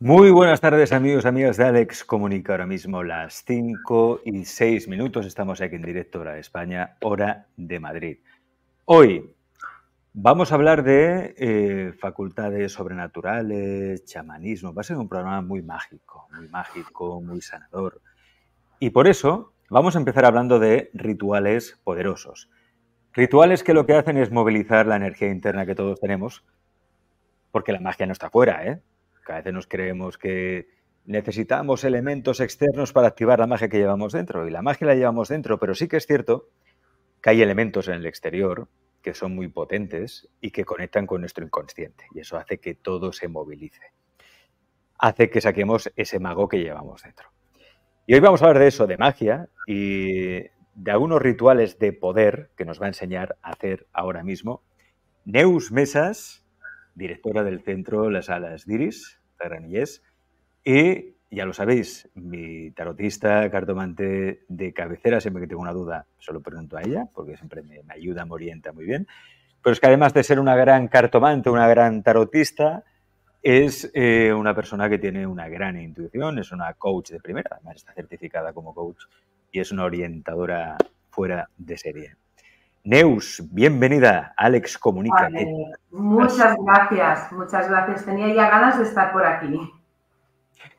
Muy buenas tardes, amigos, amigas de Alex Comunica. Ahora mismo las 5 y 6 minutos. Estamos aquí en directo, hora de España, hora de Madrid. Hoy vamos a hablar de facultades sobrenaturales, chamanismo. Va a ser un programa muy mágico, muy sanador. Y por eso vamos a empezar hablando de rituales poderosos. Rituales que lo que hacen es movilizar la energía interna que todos tenemos, porque la magia no está fuera, ¿eh? A veces nos creemos que necesitamos elementos externos para activar la magia que llevamos dentro. Y la magia la llevamos dentro, pero sí que es cierto que hay elementos en el exterior que son muy potentes y que conectan con nuestro inconsciente. Y eso hace que todo se movilice. Hace que saquemos ese mago que llevamos dentro. Y hoy vamos a hablar de eso, de magia y de algunos rituales de poder que nos va a enseñar a hacer ahora mismo Neus Mesas, directora del centro Las Alas de Isis, Granillés, y, ya lo sabéis, mi tarotista, cartomante de cabecera. Siempre que tengo una duda, se lo pregunto a ella, porque siempre me ayuda, me orienta muy bien. Pero es que además de ser una gran cartomante, una gran tarotista, es una persona que tiene una gran intuición, es una coach de primera, además está certificada como coach y es una orientadora fuera de serie. Neus, bienvenida. Alex Comunica. Vale. Muchas gracias. Tenía ya ganas de estar por aquí.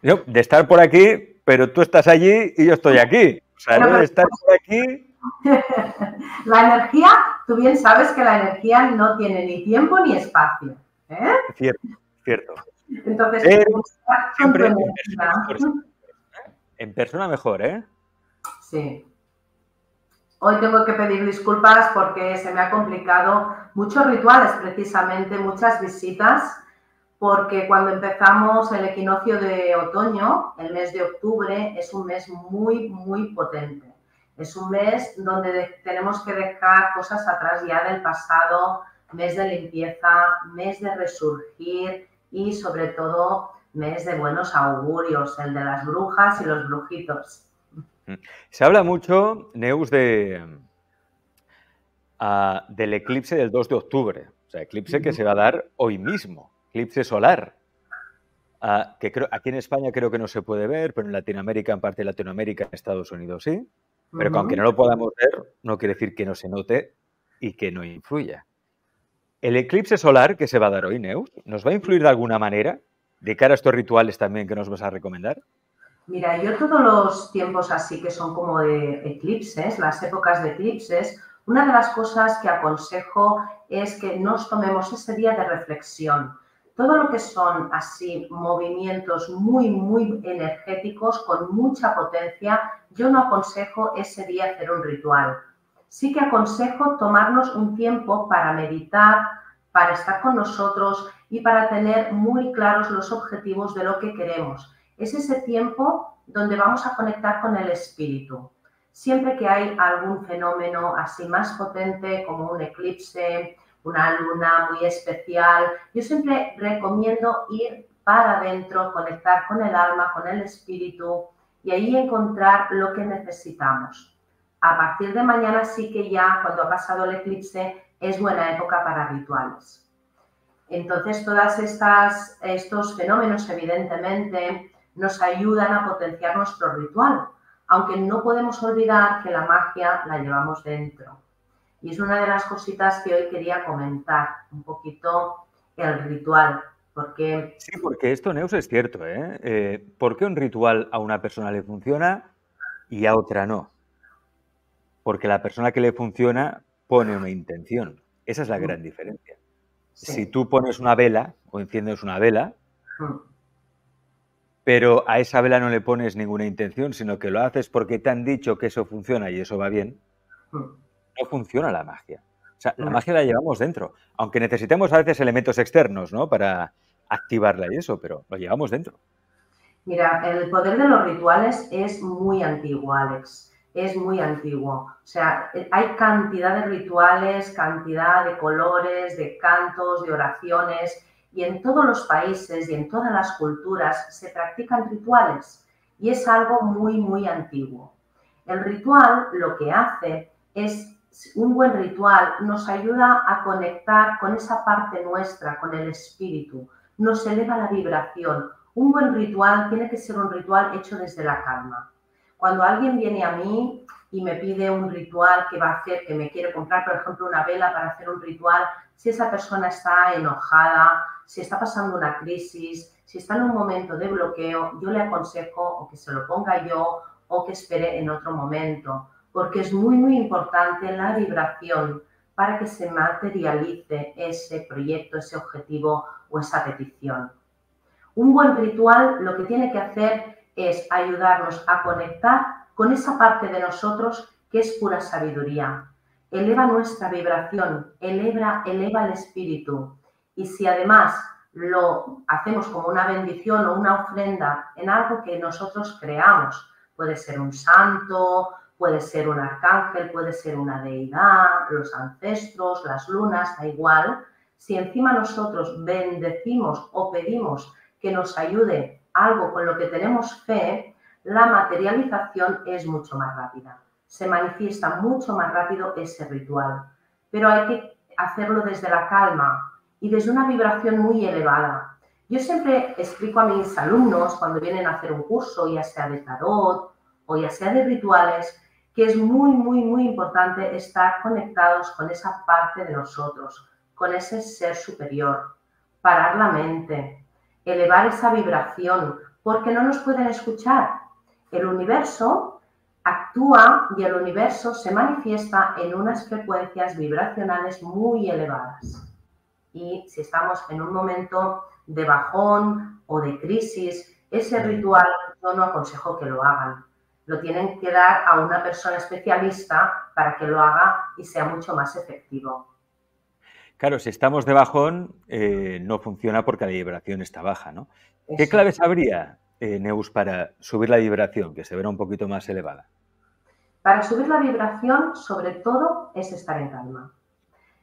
No, de estar por aquí, pero tú estás allí y yo estoy aquí. O sea, no, de estar por aquí... La energía, tú bien sabes que la energía no tiene ni tiempo ni espacio, ¿eh? Cierto. Entonces, siempre en persona mejor, ¿eh? Sí. Hoy tengo que pedir disculpas porque se me ha complicado muchos rituales, precisamente, muchas visitas, porque cuando empezamos el equinoccio de otoño, el mes de octubre, es un mes muy potente. Es un mes donde tenemos que dejar cosas atrás ya del pasado, mes de limpieza, mes de resurgir y, sobre todo, mes de buenos augurios, el de las brujas y los brujitos. Se habla mucho, Neus, del eclipse del 2 de octubre. O sea, eclipse que se va a dar hoy mismo, eclipse solar. Que creo, aquí en España creo que no se puede ver, pero en Latinoamérica, en parte de Latinoamérica, en Estados Unidos sí. Pero aunque no lo podamos ver, no quiere decir que no se note y que no influya. El eclipse solar que se va a dar hoy, Neus, ¿nos va a influir de alguna manera de cara a estos rituales también que nos vas a recomendar? Mira, yo todos los tiempos así que son como de eclipses, las épocas de eclipses, una de las cosas que aconsejo es que nos tomemos ese día de reflexión. Todo lo que son así movimientos muy energéticos, con mucha potencia, yo no aconsejo ese día hacer un ritual. Sí que aconsejo tomarnos un tiempo para meditar, para estar con nosotros y para tener muy claros los objetivos de lo que queremos. Es ese tiempo donde vamos a conectar con el espíritu. Siempre que hay algún fenómeno así más potente, como un eclipse, una luna muy especial, yo siempre recomiendo ir para adentro, conectar con el alma, con el espíritu y ahí encontrar lo que necesitamos. A partir de mañana sí que ya, cuando ha pasado el eclipse, es buena época para rituales. Entonces, todas estos fenómenos, evidentemente, nos ayudan a potenciar nuestro ritual, aunque no podemos olvidar que la magia la llevamos dentro. Y es una de las cositas que hoy quería comentar, un poquito el ritual, porque... Sí, porque esto, Neus, es cierto, ¿eh? ¿Por qué un ritual a una persona le funciona y a otra no? Porque la persona que le funciona pone una intención. Esa es la gran diferencia. Sí. Si tú pones una vela o enciendes una vela... pero a esa vela no le pones ninguna intención, sino que lo haces porque te han dicho que eso funciona y eso va bien, no funciona la magia. O sea, la magia la llevamos dentro, aunque necesitemos a veces elementos externos, ¿no?, para activarla y eso, pero lo llevamos dentro. Mira, el poder de los rituales es muy antiguo, Alex, es muy antiguo. O sea, hay cantidad de rituales, cantidad de colores, de cantos, de oraciones... Y en todos los países y en todas las culturas se practican rituales y es algo muy antiguo. El ritual lo que hace es, un buen ritual nos ayuda a conectar con esa parte nuestra, con el espíritu, nos eleva la vibración. Un buen ritual tiene que ser un ritual hecho desde la calma. Cuando alguien viene a mí y me pide un ritual que va a hacer, que me quiere comprar, por ejemplo, una vela para hacer un ritual, si esa persona está enojada, si está pasando una crisis, si está en un momento de bloqueo, yo le aconsejo o que se lo ponga yo o que espere en otro momento, porque es muy, muy importante la vibración para que se materialice ese proyecto, ese objetivo o esa petición. Un buen ritual lo que tiene que hacer es ayudarnos a conectar con esa parte de nosotros que es pura sabiduría. Eleva nuestra vibración, eleva el espíritu. Y si además lo hacemos como una bendición o una ofrenda en algo que nosotros creamos, puede ser un santo, puede ser un arcángel, puede ser una deidad, los ancestros, las lunas, da igual. Si encima nosotros bendecimos o pedimos que nos ayude algo con lo que tenemos fe, la materialización es mucho más rápida. Se manifiesta mucho más rápido ese ritual. Pero hay que hacerlo desde la calma y desde una vibración muy elevada. Yo siempre explico a mis alumnos cuando vienen a hacer un curso, ya sea de tarot o ya sea de rituales, que es muy, muy, muy importante estar conectados con esa parte de nosotros, con ese ser superior, parar la mente, elevar esa vibración, porque no nos pueden escuchar. El universo actúa y el universo se manifiesta en unas frecuencias vibracionales muy elevadas. Y si estamos en un momento de bajón o de crisis, ese ritual yo no aconsejo que lo hagan. Lo tienen que dar a una persona especialista para que lo haga y sea mucho más efectivo. Claro, si estamos de bajón, no funciona porque la vibración está baja, ¿no? ¿Qué claves habría, Neus, para subir la vibración, que se verá un poquito más elevada? Para subir la vibración, sobre todo, es estar en calma.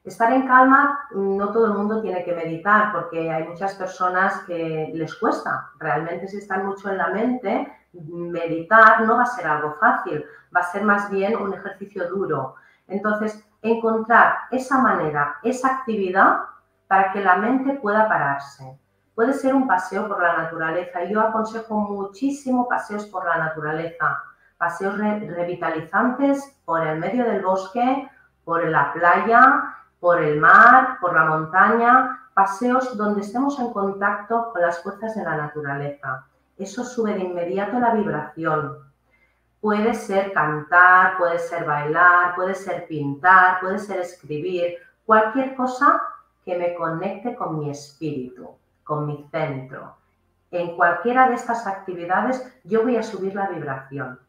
Estar en calma, no todo el mundo tiene que meditar, porque hay muchas personas que les cuesta. Realmente, si están mucho en la mente, meditar no va a ser algo fácil, va a ser más bien un ejercicio duro. Entonces, encontrar esa manera, esa actividad para que la mente pueda pararse. Puede ser un paseo por la naturaleza. Yo aconsejo muchísimo paseos por la naturaleza, paseos revitalizantes por el medio del bosque, por la playa, por el mar, por la montaña, paseos donde estemos en contacto con las fuerzas de la naturaleza. Eso sube de inmediato la vibración. Puede ser cantar, puede ser bailar, puede ser pintar, puede ser escribir, cualquier cosa que me conecte con mi espíritu, con mi centro. En cualquiera de estas actividades yo voy a subir la vibración.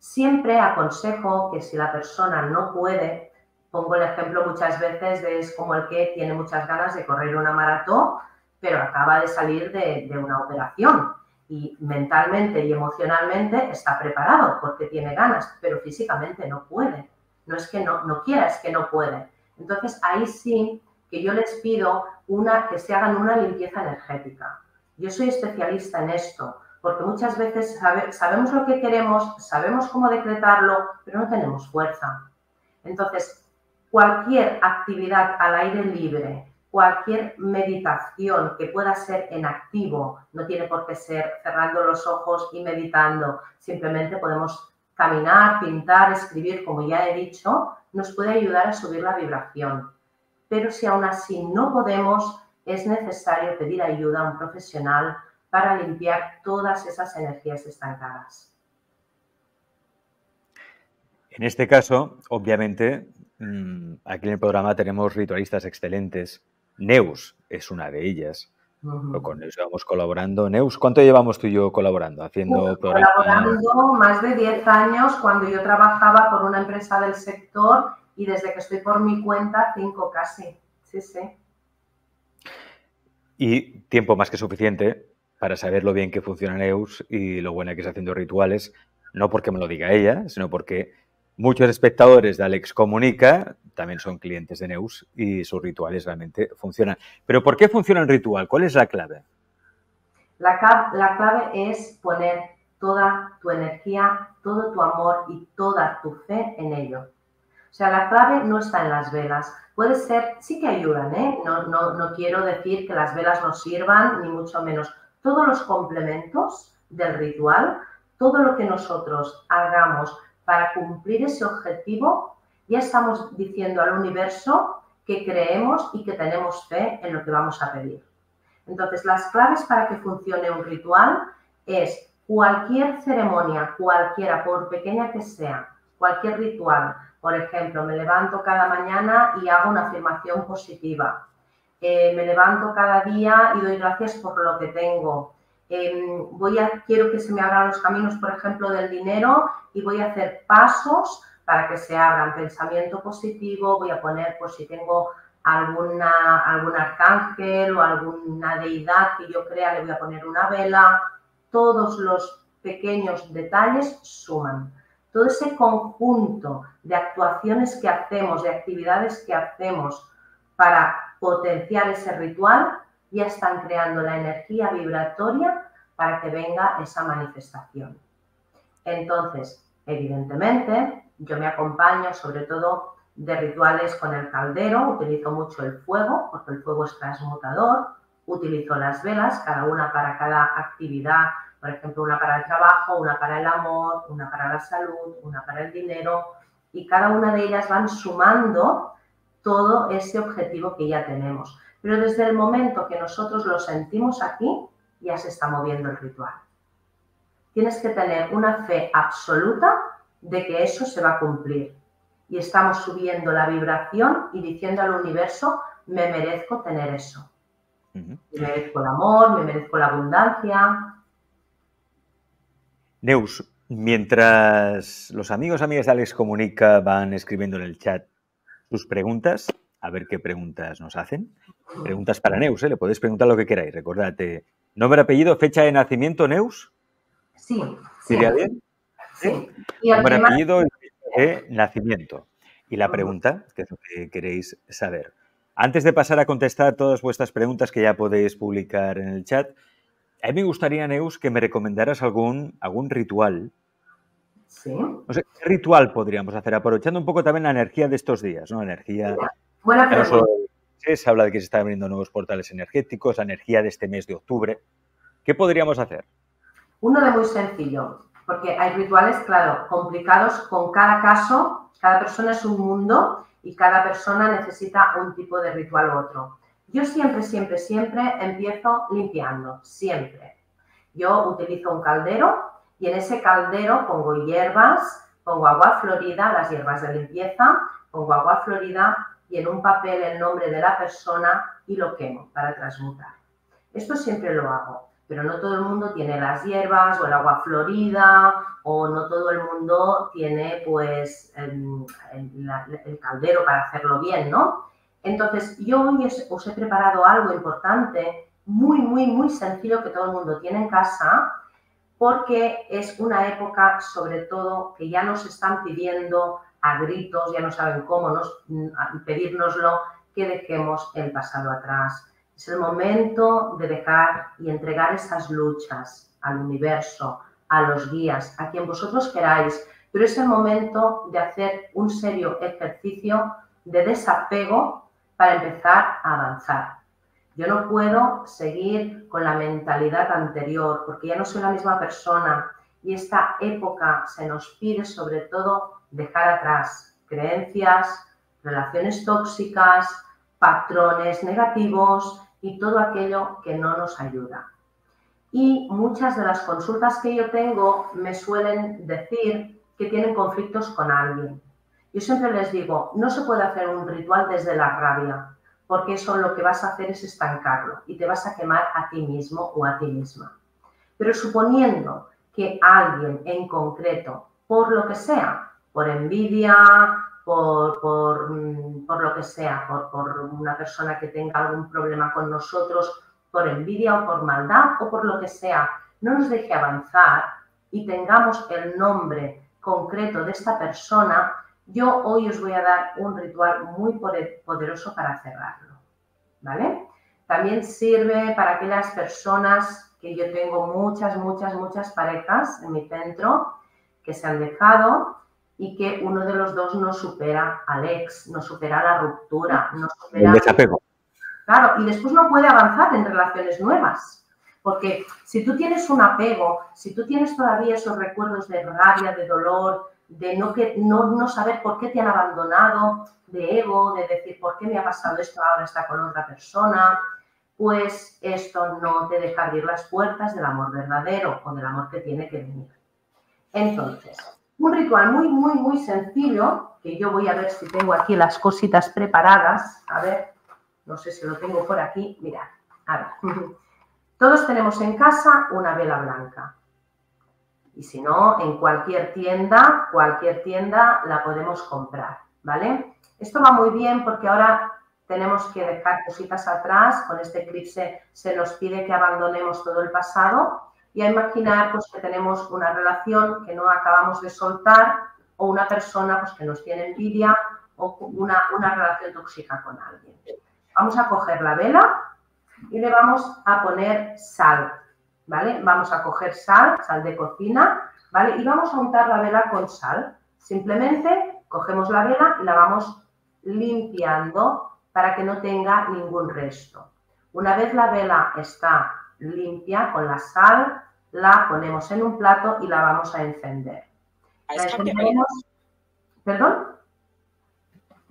Siempre aconsejo que si la persona no puede, pongo el ejemplo muchas veces de es como el que tiene muchas ganas de correr una maratón, pero acaba de salir de una operación. Y mentalmente y emocionalmente está preparado porque tiene ganas, pero físicamente no puede. No es que no quiera, es que no puede. Entonces, ahí sí que yo les pido que se hagan una limpieza energética. Yo soy especialista en esto, porque muchas veces sabemos lo que queremos, sabemos cómo decretarlo, pero no tenemos fuerza. Entonces, cualquier actividad al aire libre, cualquier meditación que pueda ser en activo, no tiene por qué ser cerrando los ojos y meditando, simplemente podemos caminar, pintar, escribir, como ya he dicho, nos puede ayudar a subir la vibración. Pero si aún así no podemos, es necesario pedir ayuda a un profesional para limpiar todas esas energías estancadas. En este caso, obviamente, aquí en el programa tenemos ritualistas excelentes. Neus es una de ellas. Con Neus llevamos colaborando. Neus, ¿cuánto llevamos tú y yo colaborando? Colaborando más de 10 años cuando yo trabajaba por una empresa del sector y desde que estoy por mi cuenta 5 casi. Sí, sí. Y tiempo más que suficiente para saber lo bien que funciona Neus y lo buena que es haciendo rituales. No porque me lo diga ella, sino porque muchos espectadores de Alex Comunica también son clientes de Neus y sus rituales realmente funcionan. Pero ¿por qué funciona el ritual? ¿Cuál es la clave? La clave es poner toda tu energía, todo tu amor y toda tu fe en ello. O sea, la clave no está en las velas. Puede ser, sí que ayudan, ¿eh? No quiero decir que las velas no sirvan, ni mucho menos. todos los complementos del ritual, todo lo que nosotros hagamos para cumplir ese objetivo, ya estamos diciendo al universo que creemos y que tenemos fe en lo que vamos a pedir. Entonces, las claves para que funcione un ritual es cualquier ceremonia, cualquiera, por pequeña que sea, cualquier ritual. Por ejemplo, me levanto cada mañana y hago una afirmación positiva. Me levanto cada día y doy gracias por lo que tengo. Quiero que se me abran los caminos, por ejemplo, del dinero, y voy a hacer pasos para que se abran. Pensamiento positivo, voy a poner, pues si tengo algún arcángel o alguna deidad que yo crea, le voy a poner una vela. Todos los pequeños detalles suman. Todo ese conjunto de actuaciones que hacemos, de actividades que hacemos para potenciar ese ritual, ya están creando la energía vibratoria para que venga esa manifestación. Entonces, evidentemente, yo me acompaño sobre todo de rituales con el caldero, utilizo mucho el fuego, porque el fuego es transmutador, utilizo las velas, cada una para cada actividad, por ejemplo, una para el trabajo, una para el amor, una para la salud, una para el dinero, y cada una de ellas van sumando todo ese objetivo que ya tenemos. Pero desde el momento que nosotros lo sentimos aquí, ya se está moviendo el ritual. Tienes que tener una fe absoluta de que eso se va a cumplir. Y estamos subiendo la vibración y diciendo al universo, me merezco tener eso. Me merezco el amor, me merezco la abundancia. Neus, mientras los amigos y amigas de Alex Comunica van escribiendo en el chat sus preguntas, a ver qué preguntas nos hacen. Preguntas para Neus, ¿eh? Le podéis preguntar lo que queráis. Recordad, nombre, apellido, fecha de nacimiento, Neus. Sí. ¿Sería bien? Sí. ¿Sí? Nombre, apellido y fecha de nacimiento. Y la pregunta, que es lo que queréis saber. Antes de pasar a contestar todas vuestras preguntas que ya podéis publicar en el chat, a mí me gustaría, Neus, que me recomendaras algún ritual. Sí. No sé, ¿qué ritual podríamos hacer? Aprovechando un poco también la energía de estos días, ¿no? Energía... Buena pregunta. Se habla de que se están abriendo nuevos portales energéticos, la energía de este mes de octubre. ¿Qué podríamos hacer? Uno de muy sencillo, porque hay rituales, claro, complicados con cada caso. Cada persona es un mundo y cada persona necesita un tipo de ritual u otro. Yo siempre empiezo limpiando, siempre. Yo utilizo un caldero y en ese caldero pongo hierbas, pongo agua florida, las hierbas de limpieza, pongo agua florida y en un papel el nombre de la persona y lo quemo para transmutar. Esto siempre lo hago, pero no todo el mundo tiene las hierbas o el agua florida o no todo el mundo tiene pues el caldero para hacerlo bien, ¿no? Entonces, yo hoy os he preparado algo importante, muy, muy, muy sencillo que todo el mundo tiene en casa, porque es una época, sobre todo, que ya nos están pidiendo a gritos, ya no saben cómo pedírnoslo, que dejemos el pasado atrás. Es el momento de dejar y entregar estas luchas al universo, a los guías, a quien vosotros queráis, pero es el momento de hacer un serio ejercicio de desapego para empezar a avanzar. Yo no puedo seguir con la mentalidad anterior porque ya no soy la misma persona y esta época se nos pide sobre todo dejar atrás creencias, relaciones tóxicas, patrones negativos y todo aquello que no nos ayuda. Y muchas de las consultas que yo tengo me suelen decir que tienen conflictos con alguien. Yo siempre les digo, no se puede hacer un ritual desde la rabia, porque eso lo que vas a hacer es estancarlo y te vas a quemar a ti mismo o a ti misma. Pero suponiendo que alguien en concreto, por lo que sea, por envidia, por lo que sea, por una persona que tenga algún problema con nosotros, por envidia o por maldad o por lo que sea, no nos deje avanzar y tengamos el nombre concreto de esta persona, yo hoy os voy a dar un ritual muy poderoso para cerrarlo, ¿vale? También sirve para aquellas personas que yo tengo muchas parejas en mi centro que se han dejado y que uno de los dos no supera al ex, no supera la ruptura, no supera... El desapego. Claro, y después no puede avanzar en relaciones nuevas Porque si tú tienes un apego, si tú tienes todavía esos recuerdos de rabia, de dolor, de no saber por qué te han abandonado, de ego, de decir por qué me ha pasado esto, ahora está con otra persona, pues esto no te deja abrir las puertas del amor verdadero o del amor que tiene que venir. Entonces, un ritual muy sencillo, que yo voy a ver si tengo aquí las cositas preparadas, a ver, no sé si lo tengo por aquí, mirad, a ver. Todos tenemos en casa una vela blanca y si no, en cualquier tienda la podemos comprar, ¿vale? Esto va muy bien porque ahora tenemos que dejar cositas atrás, con este eclipse se nos pide que abandonemos todo el pasado y a imaginar pues, que tenemos una relación que no acabamos de soltar o una persona pues, que nos tiene envidia o una relación tóxica con alguien. Vamos a coger la vela y le vamos a poner sal, ¿vale? Vamos a coger sal de cocina, ¿vale? Y vamos a untar la vela con sal. Simplemente cogemos la vela y la vamos limpiando para que no tenga ningún resto. Una vez la vela está limpia con la sal, la ponemos en un plato y la vamos a encender. La encenderemos... ¿Perdón?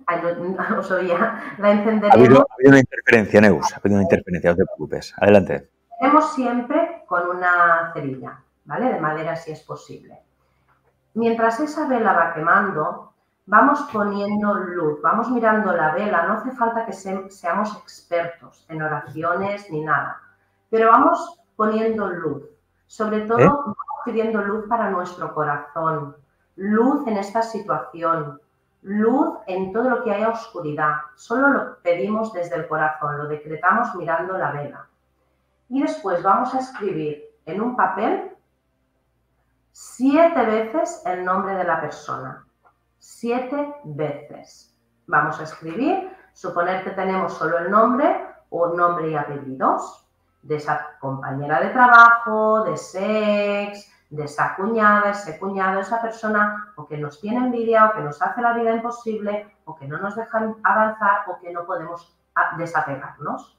Ay, no os oía. La encenderemos... Ha habido una interferencia, Neus. Ha habido una interferencia, no te preocupes. Adelante. Tenemos siempre con una cerilla, ¿vale? De madera si es posible. Mientras esa vela va quemando, vamos poniendo luz, vamos mirando la vela. No hace falta que seamos expertos en oraciones ni nada, pero vamos poniendo luz. Sobre todo, vamos pidiendo luz para nuestro corazón, luz en esta situación, luz en todo lo que haya oscuridad. Solo lo pedimos desde el corazón, lo decretamos mirando la vela. Y después vamos a escribir en un papel 7 veces el nombre de la persona. 7 veces. Vamos a escribir, suponer que tenemos solo el nombre o nombre y apellidos de esa compañera de trabajo, de ese ex, de esa cuñada, ese cuñado, esa persona o que nos tiene envidia o que nos hace la vida imposible o que no nos dejan avanzar o que no podemos desapegarnos.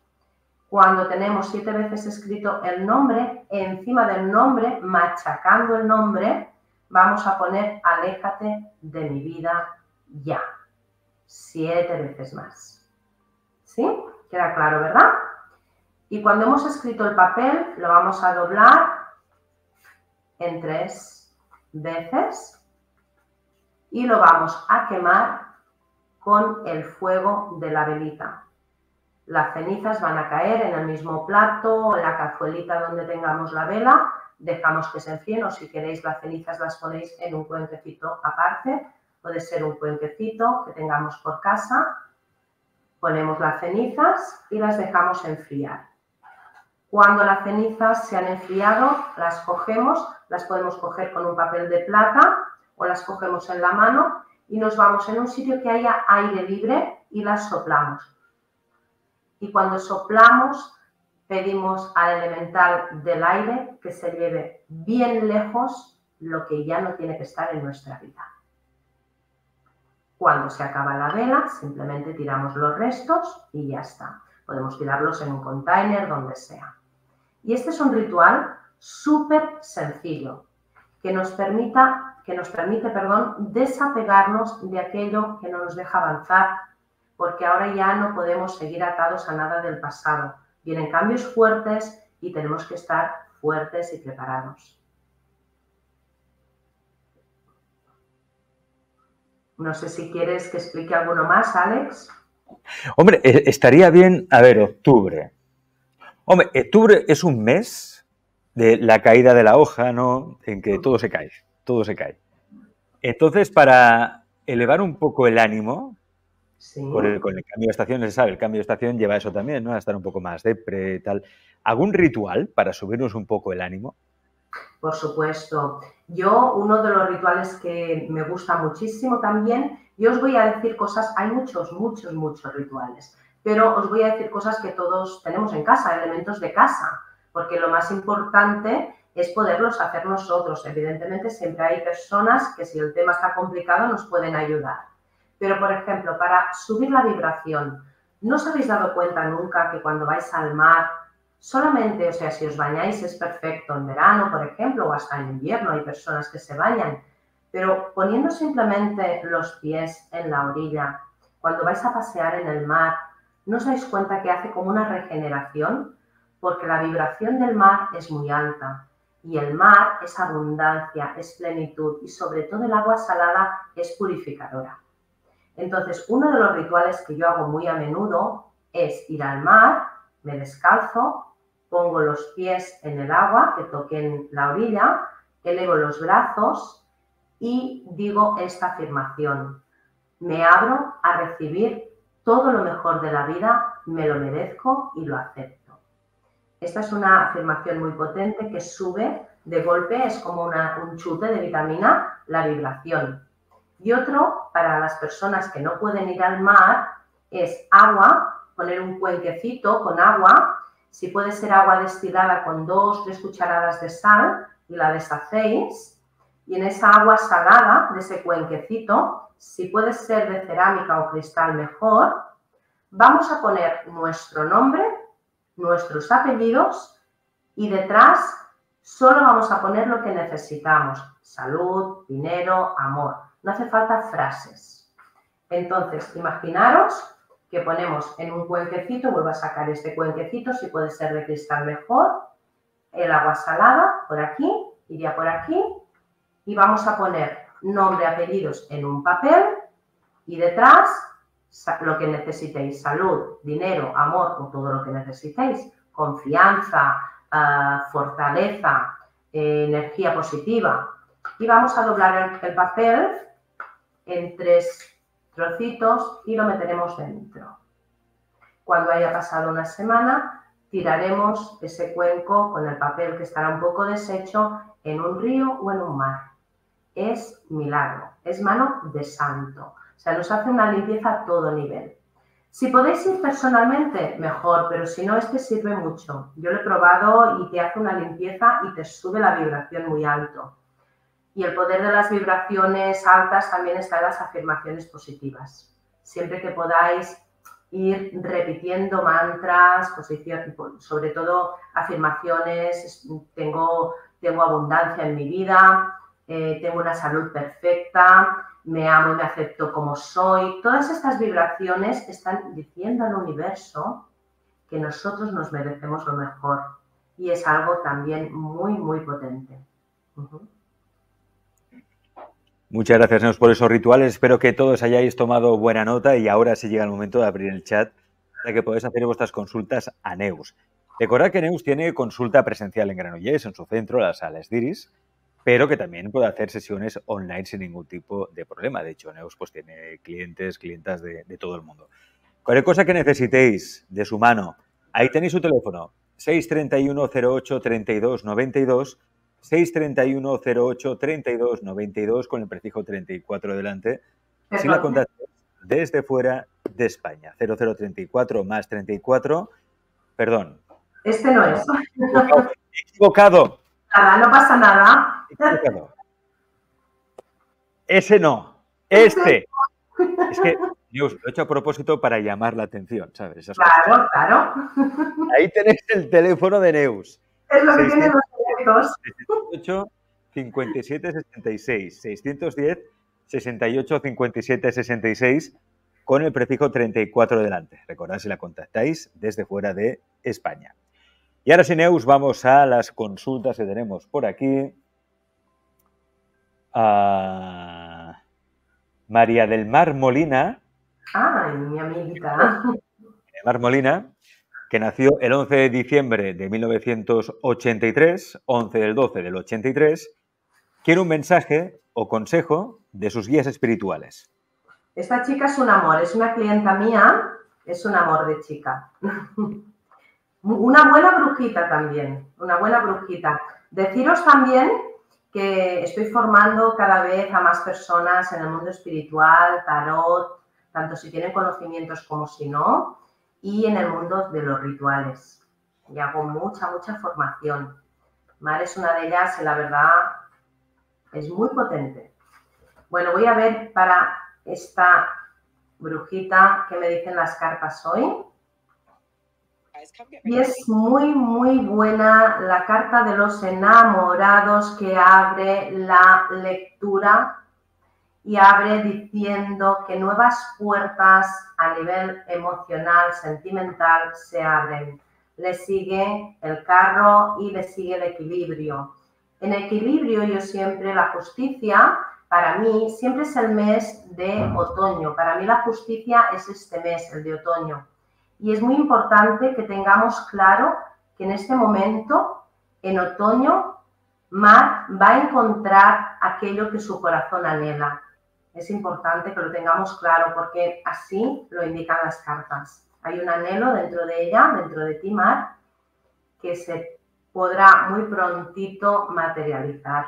Cuando tenemos 7 veces escrito el nombre, encima del nombre, machacando el nombre, vamos a poner aléjate de mi vida ya. 7 veces más. ¿Sí? Queda claro, ¿verdad? Y cuando hemos escrito el papel, lo vamos a doblar en 3 veces y lo vamos a quemar con el fuego de la velita. Las cenizas van a caer en el mismo plato, en la cazuelita donde tengamos la vela, dejamos que se enfríen o si queréis las cenizas las ponéis en un cuenquecito aparte, puede ser un cuenquecito que tengamos por casa, ponemos las cenizas y las dejamos enfriar. Cuando las cenizas se han enfriado, las cogemos, las podemos coger con un papel de plata o las cogemos en la mano y nos vamos en un sitio que haya aire libre y las soplamos. Y cuando soplamos, pedimos al elemental del aire que se lleve bien lejos lo que ya no tiene que estar en nuestra vida. Cuando se acaba la vela, simplemente tiramos los restos y ya está. Podemos tirarlos en un container, donde sea. Y este es un ritual súper sencillo que nos permite, desapegarnos de aquello que no nos deja avanzar, porque ahora ya no podemos seguir atados a nada del pasado. Vienen cambios fuertes y tenemos que estar fuertes y preparados. No sé si quieres que explique alguno más, Alex. Hombre, estaría bien, a ver, octubre. Hombre, octubre es un mes de la caída de la hoja, ¿no? En que todo se cae, todo se cae. Entonces, para elevar un poco el ánimo... Sí. Con el cambio de estación, se sabe, el cambio de estación lleva eso también, ¿no? A estar un poco más depre, tal. ¿Algún ritual para subirnos un poco el ánimo? Por supuesto. Yo, uno de los rituales que me gusta muchísimo también, yo os voy a decir cosas, hay muchos rituales, pero os voy a decir cosas que todos tenemos en casa, elementos de casa, porque lo más importante es poderlos hacer nosotros. Evidentemente, siempre hay personas que si el tema está complicado nos pueden ayudar. Pero, por ejemplo, para subir la vibración, ¿no os habéis dado cuenta nunca que cuando vais al mar Solamente, o sea, si os bañáis es perfecto en verano, por ejemplo, o hasta en invierno, hay personas que se bañan, pero poniendo simplemente los pies en la orilla, cuando vais a pasear en el mar, ¿no os dais cuenta que hace como una regeneración? Porque la vibración del mar es muy alta y el mar es abundancia, es plenitud y sobre todo el agua salada es purificadora. Entonces, uno de los rituales que yo hago muy a menudo es ir al mar, me descalzo, pongo los pies en el agua, que toquen la orilla, elevo los brazos y digo esta afirmación. Me abro a recibir todo lo mejor de la vida, me lo merezco y lo acepto. Esta es una afirmación muy potente que sube de golpe, es como un chute de vitamina, la vibración. Y otro, para las personas que no pueden ir al mar, es agua, poner un cuenquecito con agua, si puede ser agua destilada con 2 o 3 cucharadas de sal y la deshacéis, y en esa agua salada de ese cuenquecito, si puede ser de cerámica o cristal mejor, vamos a poner nuestro nombre, nuestros apellidos y detrás solo vamos a poner lo que necesitamos, salud, dinero, amor. No hace falta frases. Entonces, imaginaros que ponemos en un cuenquecito, vuelvo a sacar este cuenquecito, si puede ser de cristal mejor, el agua salada por aquí, iría por aquí, y vamos a poner nombre, apellidos en un papel y detrás lo que necesitéis, salud, dinero, amor o todo lo que necesitéis, confianza, fortaleza, energía positiva. Y vamos a doblar el papel en 3 trocitos y lo meteremos dentro. Cuando haya pasado una semana, tiraremos ese cuenco con el papel que estará un poco deshecho en un río o en un mar. Es milagro, es mano de santo. O sea, nos hace una limpieza a todo nivel. Si podéis ir personalmente, mejor, pero si no, este sirve mucho. Yo lo he probado y te hace una limpieza y te sube la vibración muy alto. Y el poder de las vibraciones altas también está en las afirmaciones positivas. Siempre que podáis ir repitiendo mantras, sobre todo afirmaciones, tengo abundancia en mi vida, tengo una salud perfecta, me amo y me acepto como soy. Todas estas vibraciones están diciendo al universo que nosotros nos merecemos lo mejor. Y es algo también muy, muy potente. Muchas gracias, Neus, por esos rituales. Espero que todos hayáis tomado buena nota y ahora sí llega el momento de abrir el chat para que podáis hacer vuestras consultas a Neus. Recordad que Neus tiene consulta presencial en Granollers, en su centro, Las Alas de Isis, pero que también puede hacer sesiones online sin ningún tipo de problema. De hecho, Neus pues tiene clientes, clientas de todo el mundo. Cualquier cosa que necesitéis de su mano, ahí tenéis su teléfono, 631 08 32 92, 631 08 32 92, con el prefijo 34 delante. Si la contactáis desde fuera de España, 0034 más 34, perdón. Este no es. Equivocado. Nada, no pasa nada. Equivocado. Ese no. Este. Es que, Dios, lo he hecho a propósito para llamar la atención, ¿sabes? Esas claro, cosas. Claro. Ahí tenéis el teléfono de Neus. Es lo que tiene los 608 57 66 610 68 57 66 con el prefijo 34 delante. Recordad si la contactáis desde fuera de España. Y ahora sin Neus vamos a las consultas que tenemos por aquí. María del Mar Molina. Ay, mi amiguita. Mar Molina, que nació el 11 de diciembre de 1983, 11 del 12 del 83, quiere un mensaje o consejo de sus guías espirituales. Esta chica es un amor, es una clienta mía, es un amor de chica. Una buena brujita también, una buena brujita. Deciros también que estoy formando cada vez a más personas en el mundo espiritual, tarot, tanto si tienen conocimientos como si no, y en el mundo de los rituales. Y hago mucha, mucha formación. Mar es una de ellas, la verdad, es muy potente. Bueno, voy a ver para esta brujita qué me dicen las cartas hoy. Y es muy, muy buena la carta de los enamorados que abre la lectura y abre diciendo que nuevas puertas a nivel emocional, sentimental, se abren. Le sigue el carro y le sigue el equilibrio. En equilibrio yo siempre, la justicia, para mí, siempre es el mes de otoño. Para mí la justicia es este mes, el de otoño. Y es muy importante que tengamos claro que en este momento, en otoño, Mar va a encontrar aquello que su corazón anhela. Es importante que lo tengamos claro porque así lo indican las cartas. Hay un anhelo dentro de ella, dentro de ti, Mar, que se podrá muy prontito materializar.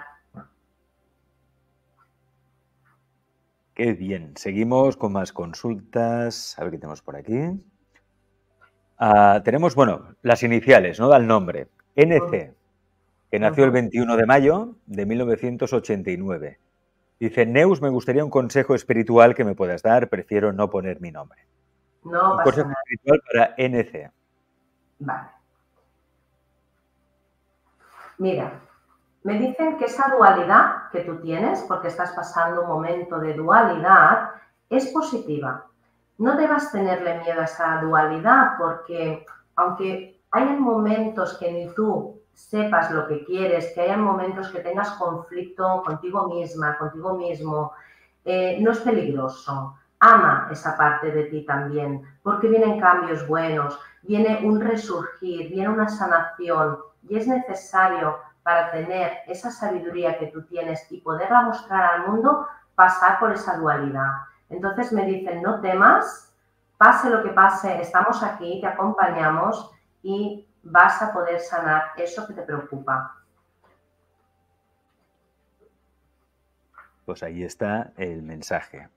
Qué bien. Seguimos con más consultas. A ver qué tenemos por aquí. Tenemos, bueno, las iniciales, ¿no? Da el nombre. NC, que nació el 21 de mayo de 1989. Dice, Neus, me gustaría un consejo espiritual que me puedas dar. Prefiero no poner mi nombre. No, un consejo espiritual para NC. Vale. Mira, me dicen que esa dualidad que tú tienes, porque estás pasando un momento de dualidad, es positiva. No debas tenerle miedo a esa dualidad porque aunque hayan momentos que ni tú sepas lo que quieres, que hayan momentos que tengas conflicto contigo misma, contigo mismo, no es peligroso. Ama esa parte de ti también porque vienen cambios buenos, viene un resurgir, viene una sanación y es necesario para tener esa sabiduría que tú tienes y poderla mostrar al mundo, pasar por esa dualidad. Entonces me dicen, no temas, pase lo que pase, estamos aquí, te acompañamos y vas a poder sanar eso que te preocupa. Pues ahí está el mensaje.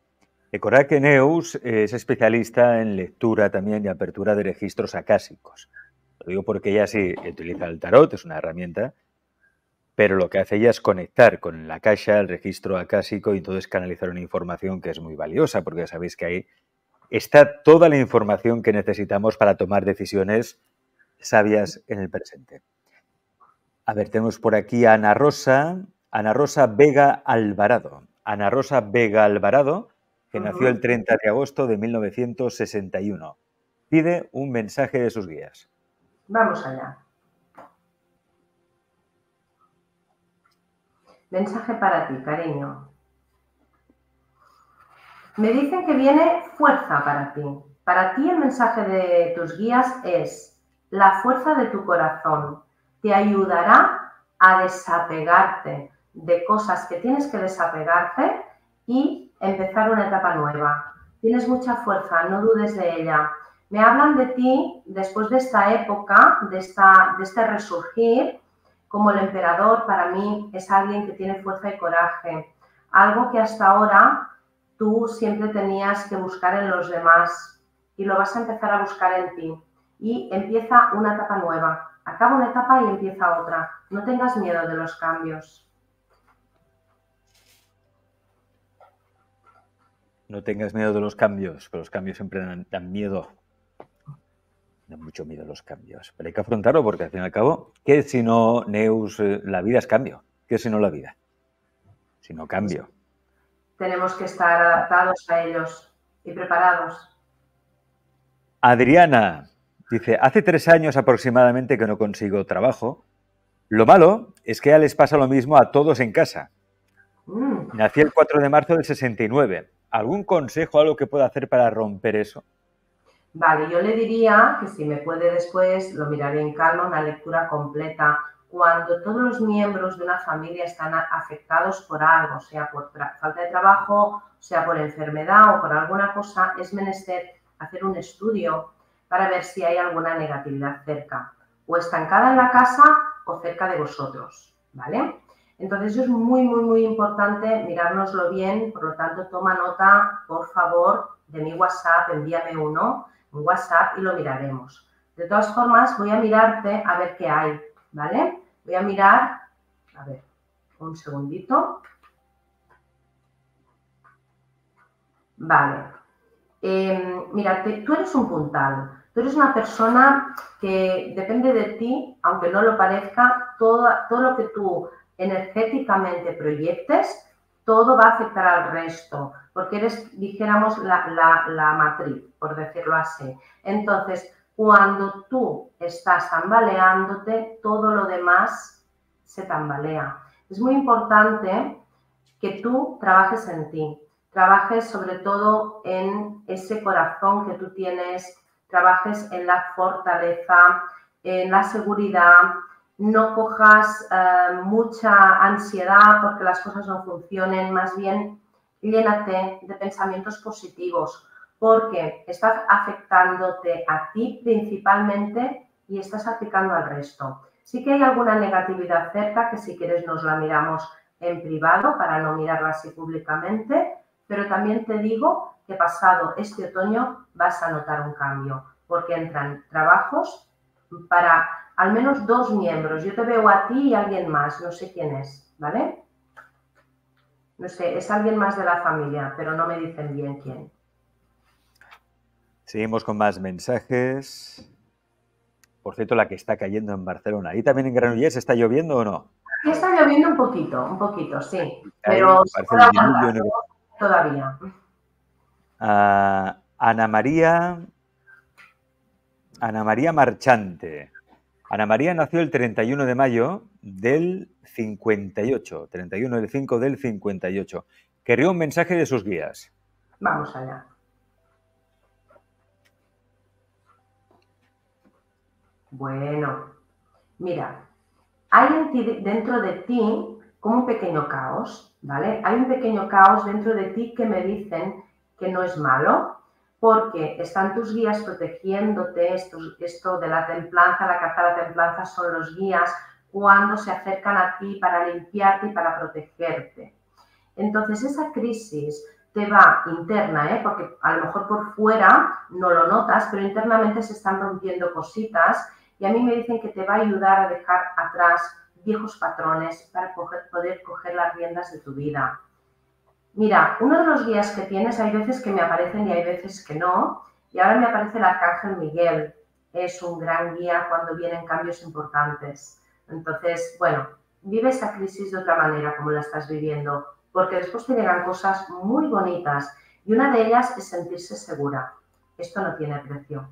Recordad que Neus es especialista en lectura también y apertura de registros akáshicos. Lo digo porque ella sí utiliza el tarot, es una herramienta, pero lo que hace ella es conectar con la caja, el registro akáshico y entonces canalizar una información que es muy valiosa porque ya sabéis que ahí está toda la información que necesitamos para tomar decisiones sabias en el presente. A ver, tenemos por aquí a Ana Rosa, Ana Rosa Vega Alvarado. Ana Rosa Vega Alvarado, que nació el 30 de agosto de 1961. Pide un mensaje de sus guías. Vamos allá. Mensaje para ti, cariño. Me dicen que viene fuerza para ti. Para ti el mensaje de tus guías es la fuerza de tu corazón. Te ayudará a desapegarte de cosas que tienes que desapegarte y empezar una etapa nueva. Tienes mucha fuerza, no dudes de ella. Me hablan de ti después de esta época, de este resurgir, como el emperador para mí es alguien que tiene fuerza y coraje, algo que hasta ahora tú siempre tenías que buscar en los demás y lo vas a empezar a buscar en ti. Y empieza una etapa nueva, acaba una etapa y empieza otra. No tengas miedo de los cambios. No tengas miedo de los cambios, pero los cambios siempre dan miedo. Da mucho miedo a los cambios, pero hay que afrontarlo porque al fin y al cabo, ¿qué si no, Neus, la vida es cambio? ¿Qué si no la vida? Si no cambio. Tenemos que estar adaptados a ellos y preparados. Adriana dice, hace 3 años aproximadamente que no consigo trabajo. Lo malo es que ya les pasa lo mismo a todos en casa. Nací el 4 de marzo del 69. ¿Algún consejo, algo que pueda hacer para romper eso? Vale, yo le diría que si me puede después, lo miraré en calma, una lectura completa. Cuando todos los miembros de una familia están afectados por algo, sea por falta de trabajo, sea por enfermedad o por alguna cosa, es menester hacer un estudio para ver si hay alguna negatividad cerca, o estancada en la casa o cerca de vosotros, ¿vale? Entonces es muy, muy, muy importante mirárnoslo bien, por lo tanto toma nota, por favor, de mi WhatsApp, envíame uno. Un WhatsApp y lo miraremos. De todas formas, voy a mirarte a ver qué hay, ¿vale? Voy a mirar, a ver, un segundito. Vale. Mira, tú eres un puntal. Tú Tú eres una persona que depende de ti, aunque no lo parezca, todo lo que tú energéticamente proyectes, todo va a afectar al resto, porque eres, dijéramos, la matriz, por decirlo así. Entonces, cuando tú estás tambaleándote, todo lo demás se tambalea. Es muy importante que tú trabajes en ti, trabajes sobre todo en ese corazón que tú tienes, trabajes en la fortaleza, en la seguridad, no cojas mucha ansiedad porque las cosas no funcionen, más bien llénate de pensamientos positivos porque estás afectándote a ti principalmente y estás aplicando al resto. Sí que hay alguna negatividad cerca que si quieres nos la miramos en privado para no mirarla así públicamente, pero también te digo que pasado este otoño vas a notar un cambio, porque entran trabajos para al menos 2 miembros. Yo te veo a ti y a alguien más, no sé quién es, ¿vale? No sé, es alguien más de la familia, pero no me dicen bien quién. Seguimos con más mensajes. Por cierto, la que está cayendo en Barcelona. ¿Y también en Granollers está lloviendo o no? Aquí está lloviendo un poquito, sí. Pero todavía. Ana María Marchante. Ana María nació el 31 de mayo del 58. 31 del 5 del 58. Quería un mensaje de sus guías. Vamos allá. Bueno, mira, hay en ti, dentro de ti como un pequeño caos, ¿vale? Hay un pequeño caos dentro de ti que me dicen que no es malo porque están tus guías protegiéndote, esto de la templanza, la carta de la templanza son los guías cuando se acercan a ti para limpiarte y para protegerte. Entonces esa crisis te va interna, porque a lo mejor por fuera no lo notas, pero internamente se están rompiendo cositas y a mí me dicen que te va a ayudar a dejar atrás viejos patrones para poder coger las riendas de tu vida. Mira, uno de los guías que tienes, hay veces que me aparecen y hay veces que no, y ahora me aparece el Arcángel Miguel. Es un gran guía cuando vienen cambios importantes. Entonces, bueno, vive esa crisis de otra manera como la estás viviendo, porque después te llegan cosas muy bonitas y una de ellas es sentirse segura. Esto no tiene precio.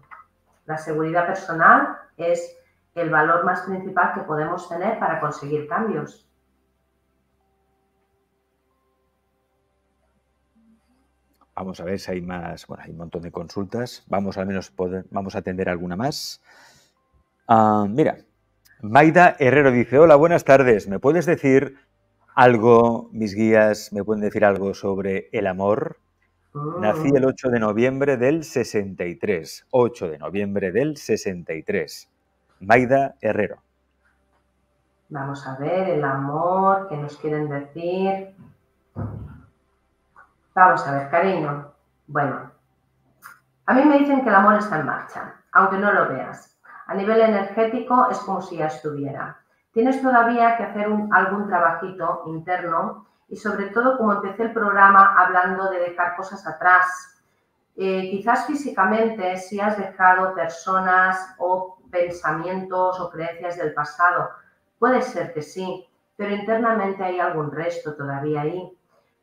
La seguridad personal es el valor más principal que podemos tener para conseguir cambios. Vamos a ver si hay más. Bueno, hay un montón de consultas. Vamos al menos vamos a atender alguna más. Mira, Maida Herrero dice, hola, buenas tardes. ¿Me puedes decir algo, mis guías, me pueden decir algo sobre el amor? Nací el 8 de noviembre del 63. 8 de noviembre del 63. Maida Herrero. Vamos a ver el amor, ¿qué nos quieren decir? Vamos a ver, cariño. Bueno, a mí me dicen que el amor está en marcha, aunque no lo veas. A nivel energético es como si ya estuviera. Tienes todavía que hacer algún trabajito interno y sobre todo, como empecé el programa hablando de dejar cosas atrás. Quizás físicamente si has dejado personas o pensamientos o creencias del pasado. Puede ser que sí, pero internamente hay algún resto todavía ahí.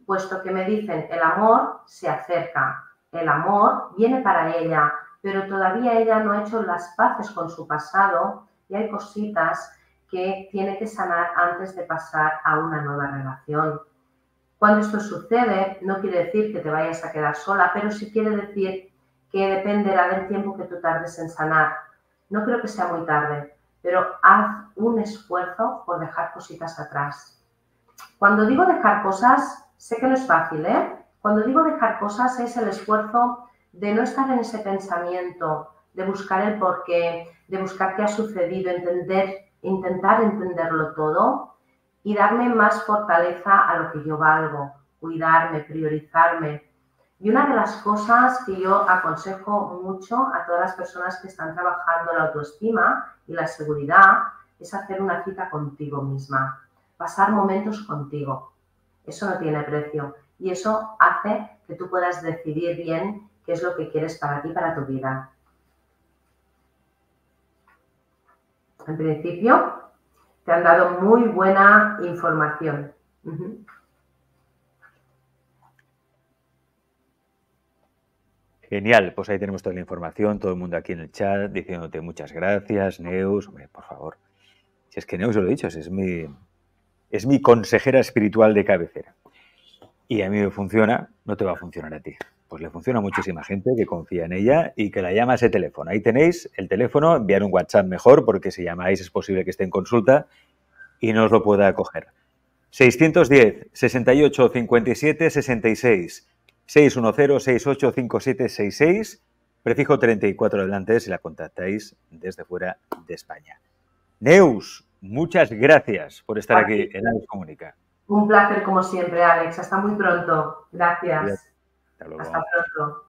Puesto que me dicen el amor se acerca, el amor viene para ella, pero todavía ella no ha hecho las paces con su pasado y hay cositas que tiene que sanar antes de pasar a una nueva relación. Cuando esto sucede, no quiere decir que te vayas a quedar sola, pero sí quiere decir que dependerá del tiempo que tú tardes en sanar. No creo que sea muy tarde, pero haz un esfuerzo por dejar cositas atrás. Cuando digo dejar cosas, sé que no es fácil, Cuando digo dejar cosas es el esfuerzo de no estar en ese pensamiento, de buscar el porqué, de buscar qué ha sucedido, intentar entenderlo todo y darme más fortaleza a lo que yo valgo, cuidarme, priorizarme. Y una de las cosas que yo aconsejo mucho a todas las personas que están trabajando la autoestima y la seguridad es hacer una cita contigo misma, pasar momentos contigo. Eso no tiene precio y eso hace que tú puedas decidir bien qué es lo que quieres para ti, para tu vida. en principio, te han dado muy buena información. Genial, pues ahí tenemos toda la información, todo el mundo aquí en el chat diciéndote muchas gracias, Neus, hombre, por favor. Si es que Neus, os lo he dicho, es mi consejera espiritual de cabecera. Y a mí me funciona, no te va a funcionar a ti. Pues le funciona a muchísima gente que confía en ella y que la llama a ese teléfono. Ahí tenéis el teléfono, enviar un WhatsApp mejor, porque si llamáis es posible que esté en consulta y no os lo pueda acoger. 610-68-57-66, 610-68-57-66, prefijo 34 adelante si la contactáis desde fuera de España. Neus, muchas gracias por estar aquí en Alex Comunica. Un placer como siempre, Alex. Hasta muy pronto. Gracias. Hasta luego. Hasta pronto.